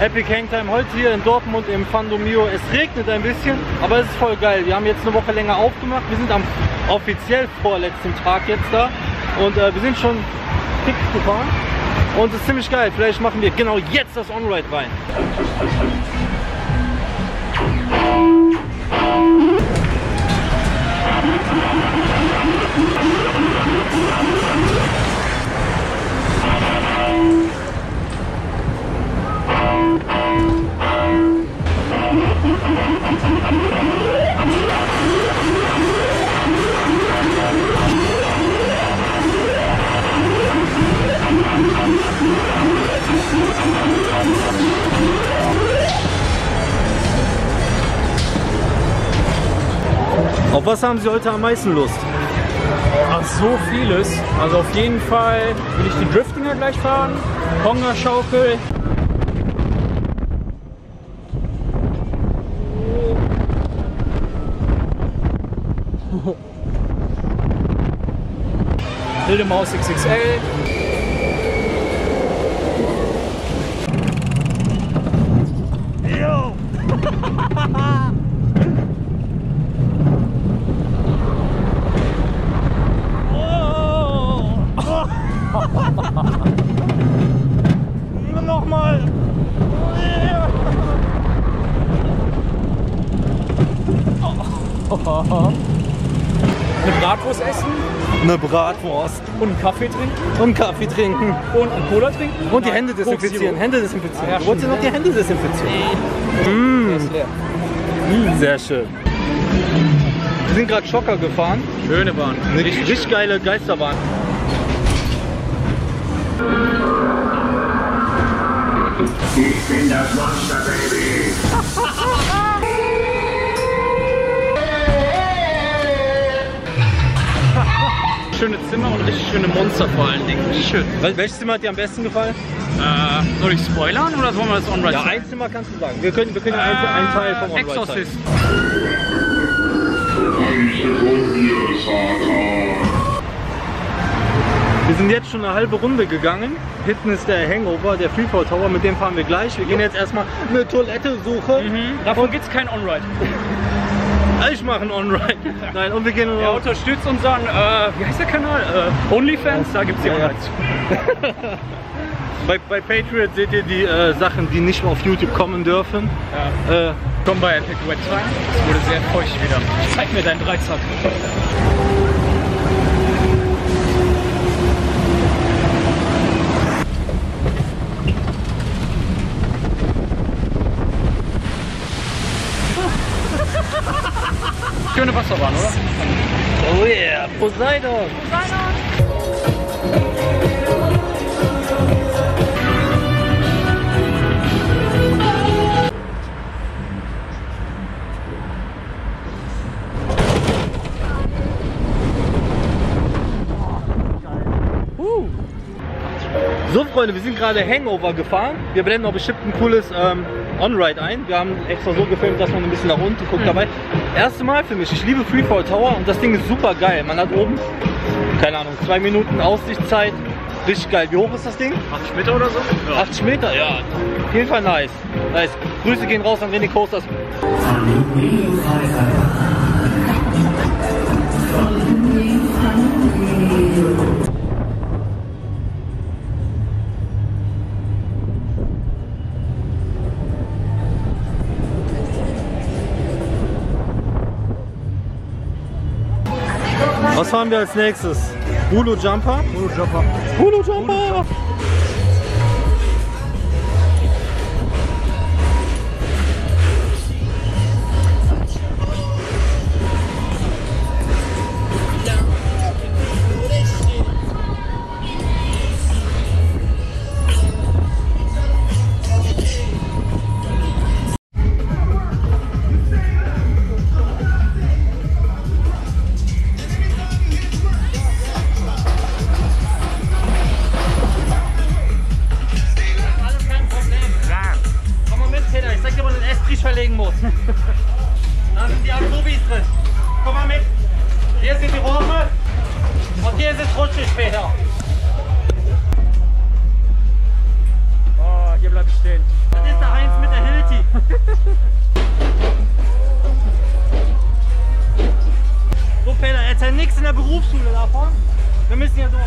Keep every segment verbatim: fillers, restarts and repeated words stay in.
Epic Hangtime heute hier in Dortmund im Fundomio. Es regnet ein bisschen, aber es ist voll geil. Wir haben jetzt eine Woche länger aufgemacht. Wir sind am offiziell vorletzten Tag jetzt da und äh, wir sind schon dick gefahren und es ist ziemlich geil. Vielleicht machen wir genau jetzt das On-Ride rein. Auf was haben Sie heute am meisten Lust? Ach, so vieles. Also auf jeden Fall will ich den Driftinger gleich fahren, Konga Schaukel. Wilde Maus X X L. Yo. Oh. Nochmal. Oh. Eine Bratwurst essen, eine Bratwurst und einen Kaffee trinken und Kaffee trinken und einen Cola trinken und die Hände desinfizieren. Hände desinfizieren. Ah, ja, wollt ihr noch die Hände desinfizieren? Nee. Mmh. Das ist leer. Mmh. Sehr schön. Wir sind gerade Schocker gefahren. Schöne Bahn. Eine richtig, richtig schön. Geile Geisterbahn. Ich bin das Monster Baby. Schöne Zimmer und richtig schöne Monster vor allen Dingen. Schön. Welches Zimmer hat dir am besten gefallen? Äh, soll ich spoilern oder wollen wir das On-Ride? Ja, ein Zimmer kannst du sagen. Wir können, wir können äh, einen, einen Teil vom On-Ride. Exorcist. Wir sind jetzt schon eine halbe Runde gegangen. Hinten ist der Hangover, der Freefall Tower. Mit dem fahren wir gleich. Wir gehen jetzt erstmal eine Toilette suchen. Mhm. Davon gibt es kein On-Ride. Ich mache einen On-Ride. Nein, und wir gehen noch. Er unterstützt unseren, äh, wie heißt der Kanal? Äh, OnlyFans, da gibt es die On-Rides. bei, bei Patriot seht ihr die äh, Sachen, die nicht auf YouTube kommen dürfen. Ja. Äh, Komm bei Epic Wet rein. Es wurde sehr feucht wieder. Zeig mir deinen Dreizack. Schöne Wasserbahn, oder? Oh yeah, Poseidon! Poseidon! Uh. So Freunde, wir sind gerade Hangover gefahren. Wir blenden noch bestimmt ein cooles ähm, On-Ride ein. Wir haben extra so gefilmt, dass man ein bisschen nach unten guckt dabei. Erste Mal für mich. Ich liebe Freefall Tower und das Ding ist super geil. Man hat oben, keine Ahnung, zwei Minuten Aussichtszeit. Richtig geil. Wie hoch ist das Ding? achtzig Meter oder so? Ja. achtzig Meter? Ja. Auf jeden Fall nice. Nice. Grüße gehen raus an René Coasters. Was fahren wir als nächstes? Huli Jumper? Huli Jumper. Huli Jumper! Später. Oh, hier bleibe ich stehen. Das ist der Heinz mit der Hilti. So Peter, erzähl nichts in der Berufsschule davon. Wir müssen hier durch.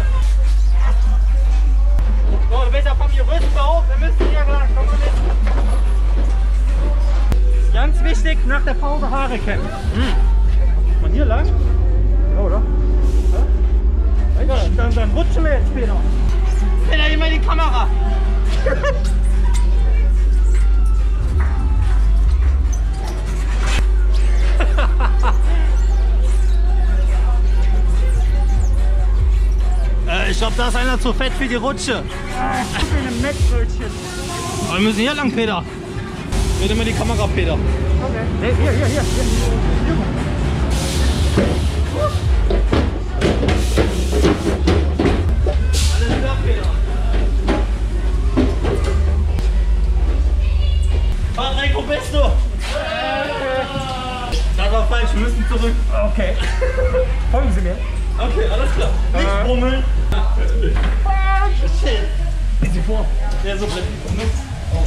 So, du bist ja vom Gerüst auf. Wir müssen hier gleich. Komm mal mit. Ganz wichtig, nach der Pause Haare kämmen. Hm. Von hier lang? Ja, oder? Ja, dann, dann rutschen wir jetzt später. Peter, immer die Kamera. äh, ich glaube, da ist einer zu fett für die Rutsche. Ich bin ein Mettbrötchen. Aber wir müssen hier lang, Peter. Bitte mal die Kamera, Peter. Okay. Hey, hier, hier, hier. hier. Alles klar, Peter. Patrick, wo bist du? Das war falsch, wir müssen zurück. Okay. Folgen Sie mir. Okay, alles klar. Nicht brummeln. Ah, shit. Ist sie vor? Ja, so bleibt die Nutz. Oh.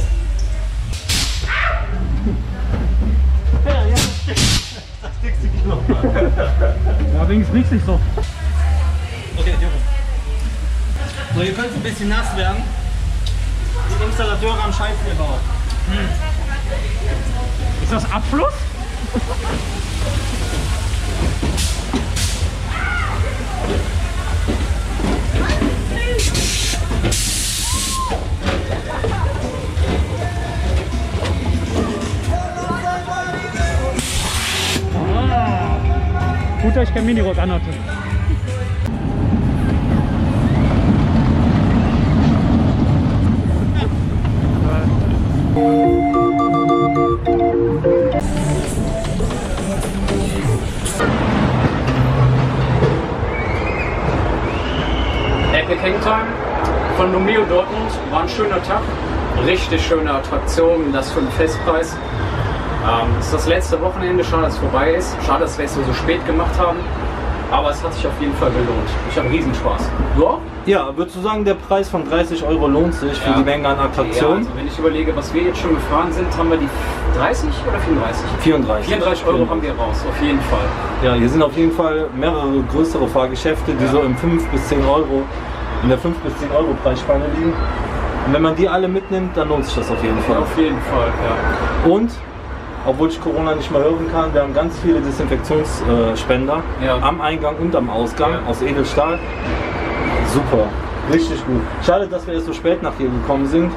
Ja, ja, das stickst du. Das stickst du dich nochmal. Ja, wegen es riecht nicht so. Okay, hier rum. So, hier könnte es ein bisschen nass werden. Die Installateure haben Scheiße gebaut. Hm. Ist das Abfluss? Ah. Gut, dass ich kein Minirock anhatte. Epic Hangtime von Fundomio Dortmund war ein schöner Tag, richtig schöne Attraktion, das für den Festpreis. Ähm, das ist das letzte Wochenende, schade, dass es vorbei ist, schade, dass wir es so spät gemacht haben, aber es hat sich auf jeden Fall gelohnt. Ich habe riesen Spaß. Du auch? Ja, würdest du sagen, der Preis von dreißig Euro lohnt sich für ja. die Menge an Attraktionen? Ja, also wenn ich überlege, was wir jetzt schon gefahren sind, haben wir die dreißig oder vierunddreißig? vierunddreißig. vierunddreißig Euro haben wir raus, auf jeden Fall. Ja, hier sind auf jeden Fall mehrere größere Fahrgeschäfte, die ja. so im fünf bis zehn Euro, in der fünf bis zehn Euro Preisspanne liegen. Und wenn man die alle mitnimmt, dann lohnt sich das auf jeden Fall. Ja, auf jeden Fall, ja. Und, obwohl ich Corona nicht mehr hören kann, wir haben ganz viele Desinfektionsspender ja. am Eingang und am Ausgang ja. aus Edelstahl. Super, richtig gut. Schade, dass wir erst so spät nach hier gekommen sind.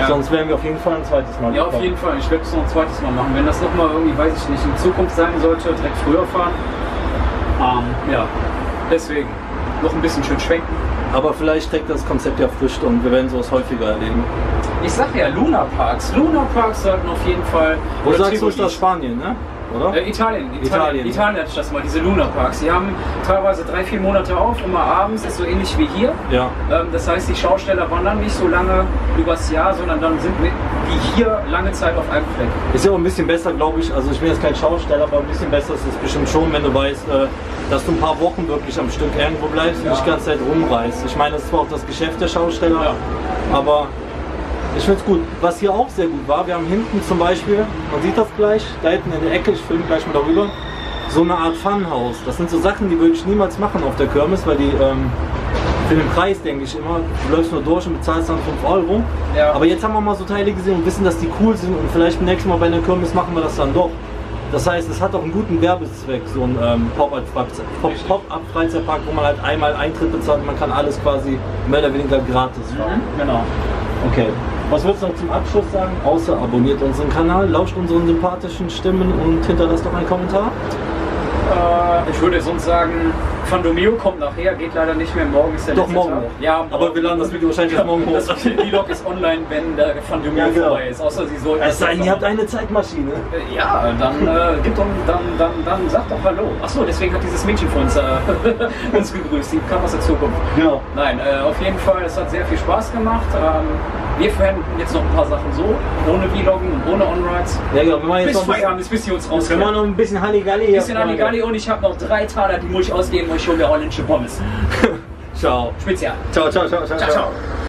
Ja. Sonst wären wir auf jeden Fall ein zweites Mal. Ja, gekommen. Auf jeden Fall. Ich werde es noch ein zweites Mal machen. Wenn das nochmal irgendwie, weiß ich nicht, in Zukunft sein sollte, direkt früher fahren. Ähm, ja, deswegen noch ein bisschen schön schwenken. Aber vielleicht trägt das Konzept ja Früchte und wir werden sowas häufiger erleben. Ich sag ja, Luna Parks. Luna Parks sollten auf jeden Fall. Wo oder sagst du, ist das Spanien, ne? Oder? Äh, Italien, Italien, Italien, Italien hatte ich das mal, diese Luna Parks. Die haben teilweise drei, vier Monate auf, immer abends, ist so ähnlich wie hier. Ja. Ähm, das heißt, die Schausteller wandern nicht so lange übers Jahr, sondern dann sind wir wie hier lange Zeit auf einem Fleck. Ist ja auch ein bisschen besser, glaube ich. Also ich bin jetzt kein Schausteller, aber ein bisschen besser ist es bestimmt schon, wenn du weißt, äh, dass du ein paar Wochen wirklich am Stück irgendwo bleibst ja. und nicht die ganze Zeit rumreist. Ich meine, das ist zwar auch das Geschäft der Schausteller, ja. aber... Ich finde es gut. Was hier auch sehr gut war, wir haben hinten zum Beispiel, man sieht das gleich, da hinten in der Ecke, ich filme gleich mal darüber, so eine Art Funhouse. Das sind so Sachen, die würde ich niemals machen auf der Kirmes, weil die ähm, für den Preis, denke ich immer, du läufst nur durch und bezahlst dann fünf Euro. Ja. Aber jetzt haben wir mal so Teile gesehen und wissen, dass die cool sind und vielleicht beim nächsten Mal bei einer Kirmes machen wir das dann doch. Das heißt, es hat auch einen guten Werbezweck, so ein ähm, Pop-Up-Freizeitpark, wo man halt einmal Eintritt bezahlt und man kann alles quasi mehr oder weniger gratis fahren. Mhm. Genau. Okay. Was würdest du noch zum Abschluss sagen? Außer abonniert unseren Kanal, lauscht unseren sympathischen Stimmen und hinterlasst doch einen Kommentar. Äh, ich würde sonst sagen, Fundomio kommt nachher, geht leider nicht mehr, morgen ist der letzte Tag. Doch, morgen. Ja, morgen. Aber wir laden das Video wahrscheinlich ja, morgen hoch. Das Vlog ist online, wenn der Fundomio ja, genau. vorbei ist. Außer sie sollten. Es sei denn, ihr habt eine Zeitmaschine. Ja, dann, äh, gibt doch, dann, dann, dann sagt doch Hallo. Achso, deswegen hat dieses Mädchen von uns, äh, uns gegrüßt. Die kam aus der Zukunft. Genau. Nein, äh, auf jeden Fall, es hat sehr viel Spaß gemacht. Ähm, Wir verwenden jetzt noch ein paar Sachen so, ohne Vloggen und ohne On-Rides. Ja, ja, wenn wir jetzt bis Feierabend ist, bis sie uns rausgehen. Wir machen noch ein bisschen Halligalli. Ein bisschen Halligalli und ich habe noch drei Taler, die muss ich ausgeben und ich hole mir holländische Pommes. Ciao. Spezial. Ciao, ciao, ciao, ciao. Ciao, ciao.